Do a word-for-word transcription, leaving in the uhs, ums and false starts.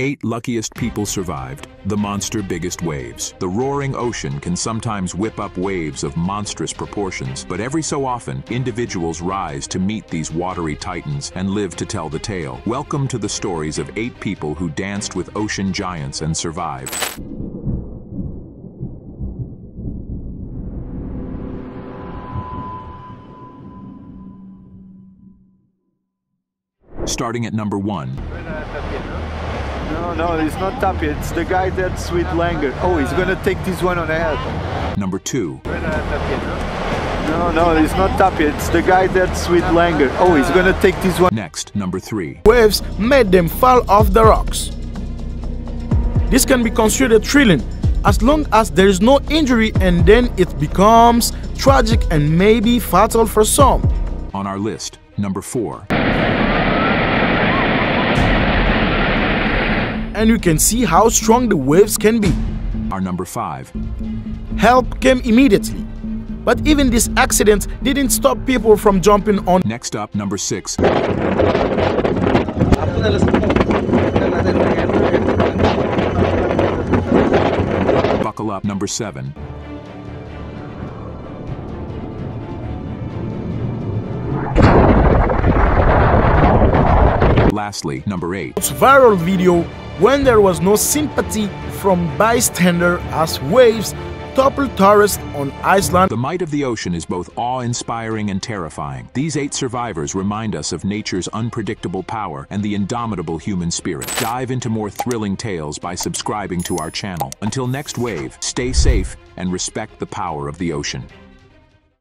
eight luckiest people survived the monster biggest waves. The roaring ocean can sometimes whip up waves of monstrous proportions, but every so often, individuals rise to meet these watery titans and live to tell the tale. Welcome to the stories of eight people who danced with ocean giants and survived. Starting at number one. No, no, it's not Tapia. It's the guy that's with Langer. Oh, he's gonna take this one on the head. Number two. No, no, it's not Tapia. It's the guy that's with Langer. Oh, he's gonna take this one. Next, number three. Waves made them fall off the rocks. This can be considered thrilling as long as there is no injury, and then it becomes tragic and maybe fatal for some. On our list, number four. And you can see how strong the waves can be. Our number five. Help came immediately, but even this accident didn't stop people from jumping on. Next up, number six. Buckle up, number seven. Lastly, number eight. It's viral video when there was no sympathy from bystander as waves toppled tourists on Iceland. The might of the ocean is both awe-inspiring and terrifying. These eight survivors remind us of nature's unpredictable power and the indomitable human spirit. Dive into more thrilling tales by subscribing to our channel. Until next wave, stay safe and respect the power of the ocean.